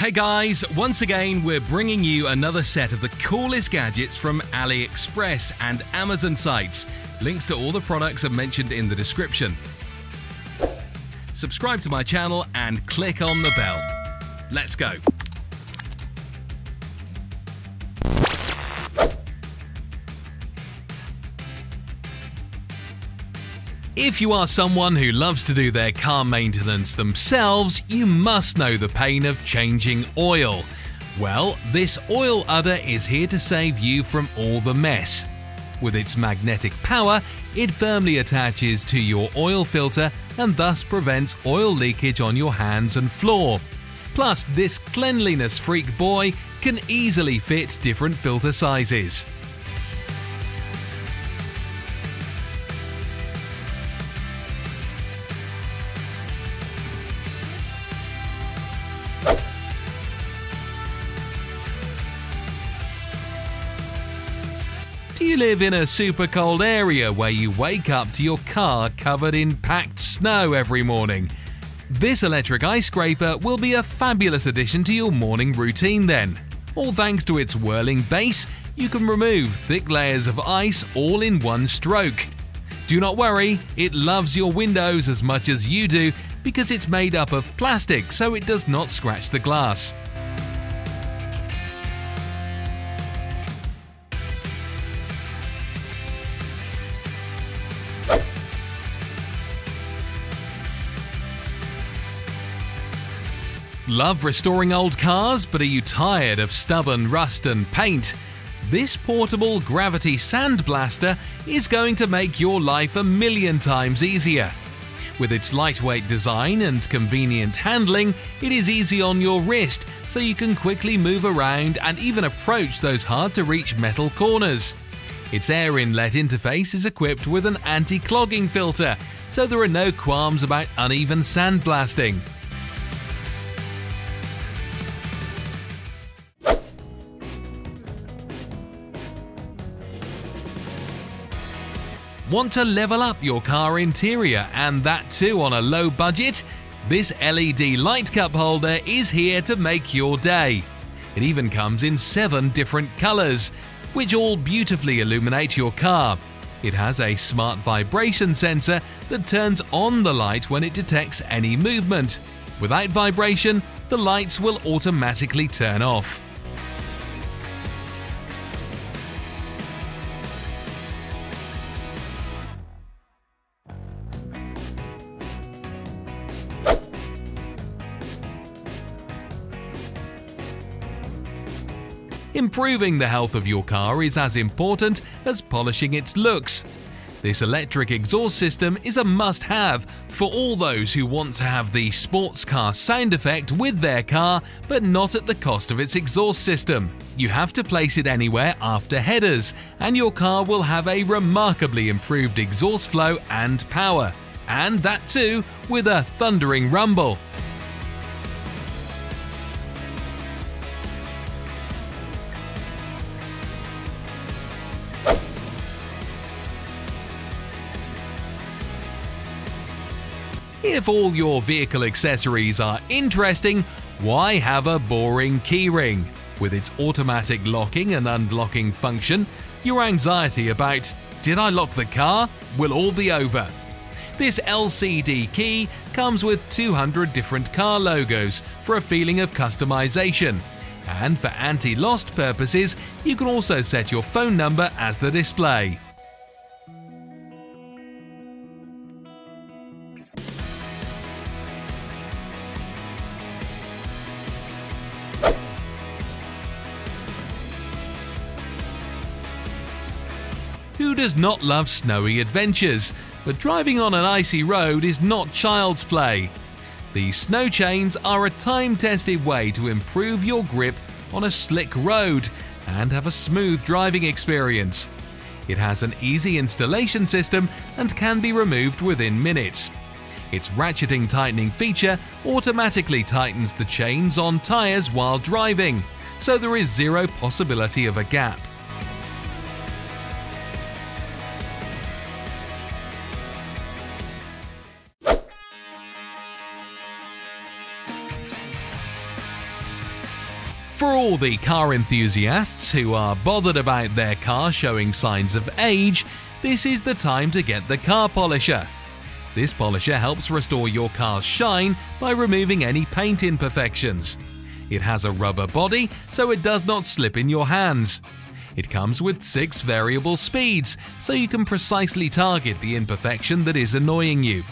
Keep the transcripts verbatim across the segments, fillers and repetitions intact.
Hey guys, once again we're bringing you another set of the coolest gadgets from AliExpress and Amazon sites. Links to all the products are mentioned in the description. Subscribe to my channel and click on the bell. Let's go. If you are someone who loves to do their car maintenance themselves, you must know the pain of changing oil. Well, this Oil Udder is here to save you from all the mess. With its magnetic power, it firmly attaches to your oil filter and thus prevents oil leakage on your hands and floor. Plus, this cleanliness freak boy can easily fit different filter sizes. Do you live in a super cold area where you wake up to your car covered in packed snow every morning? This electric ice scraper will be a fabulous addition to your morning routine then. All thanks to its whirling base, you can remove thick layers of ice all in one stroke. Do not worry, it loves your windows as much as you do because it's made up of plastic, so it does not scratch the glass. Love restoring old cars, but are you tired of stubborn rust and paint? This portable gravity sandblaster is going to make your life a million times easier. With its lightweight design and convenient handling, it is easy on your wrist, so you can quickly move around and even approach those hard-to-reach metal corners. Its air inlet interface is equipped with an anti-clogging filter, so there are no qualms about uneven sandblasting. Want to level up your car interior, and that too on a low budget? This L E D Light Cup Holder is here to make your day. It even comes in seven different colors, which all beautifully illuminate your car. It has a smart vibration sensor that turns on the light when it detects any movement. Without vibration, the lights will automatically turn off. Improving the health of your car is as important as polishing its looks. This electric exhaust system is a must-have for all those who want to have the sports car sound effect with their car, but not at the cost of its exhaust system. You have to place it anywhere after headers, and your car will have a remarkably improved exhaust flow and power. And that too with a thundering rumble. If all your vehicle accessories are interesting, why have a boring keyring? With its automatic locking and unlocking function, your anxiety about "did I lock the car?" will all be over. This L C D key comes with two hundred different car logos for a feeling of customization. And for anti-lost purposes, you can also set your phone number as the display. Who does not love snowy adventures? But driving on an icy road is not child's play. These snow chains are a time-tested way to improve your grip on a slick road and have a smooth driving experience. It has an easy installation system and can be removed within minutes. Its ratcheting tightening feature automatically tightens the chains on tires while driving, so there is zero possibility of a gap. For all the car enthusiasts who are bothered about their car showing signs of age, this is the time to get the Car Polisher. This polisher helps restore your car's shine by removing any paint imperfections. It has a rubber body, so it does not slip in your hands. It comes with six variable speeds, so you can precisely target the imperfection that is annoying you.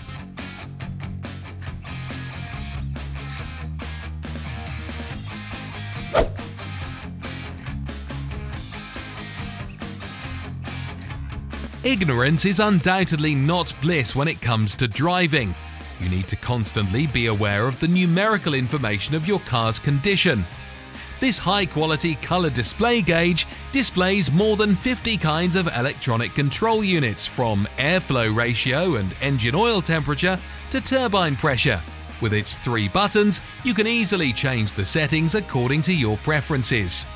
Ignorance is undoubtedly not bliss when it comes to driving. You need to constantly be aware of the numerical information of your car's condition. This high-quality color display gauge displays more than fifty kinds of electronic control units, from airflow ratio and engine oil temperature to turbine pressure. With its three buttons, you can easily change the settings according to your preferences.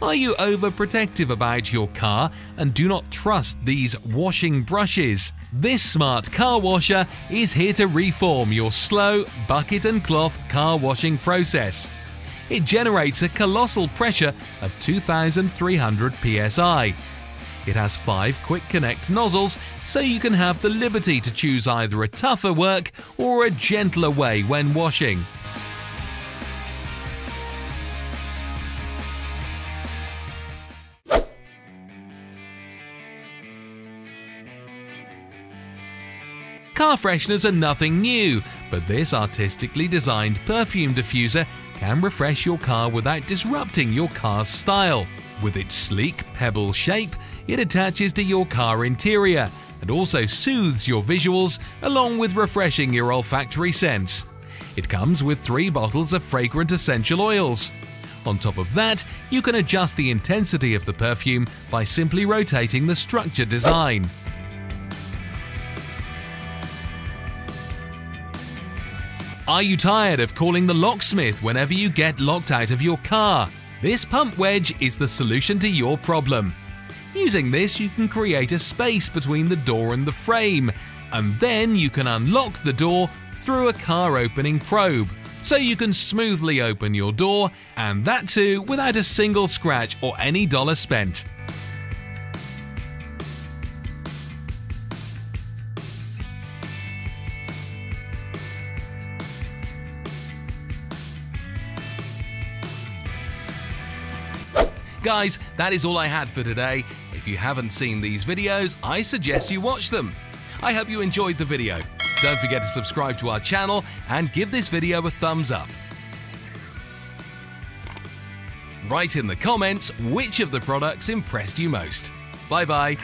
Are you overprotective about your car and do not trust these washing brushes? This smart car washer is here to reform your slow, bucket and cloth car washing process. It generates a colossal pressure of two thousand three hundred P S I. It has five quick connect nozzles, so you can have the liberty to choose either a tougher work or a gentler way when washing. Car fresheners are nothing new, but this artistically designed perfume diffuser can refresh your car without disrupting your car's style. With its sleek pebble shape, it attaches to your car interior and also soothes your visuals along with refreshing your olfactory sense. It comes with three bottles of fragrant essential oils. On top of that, you can adjust the intensity of the perfume by simply rotating the structure design. Are you tired of calling the locksmith whenever you get locked out of your car? This pump wedge is the solution to your problem. Using this, you can create a space between the door and the frame, and then you can unlock the door through a car opening probe, so you can smoothly open your door, and that too without a single scratch or any dollar spent. Guys, that is all I had for today. If you haven't seen these videos, I suggest you watch them. I hope you enjoyed the video. Don't forget to subscribe to our channel and give this video a thumbs up. Write in the comments which of the products impressed you most. Bye bye.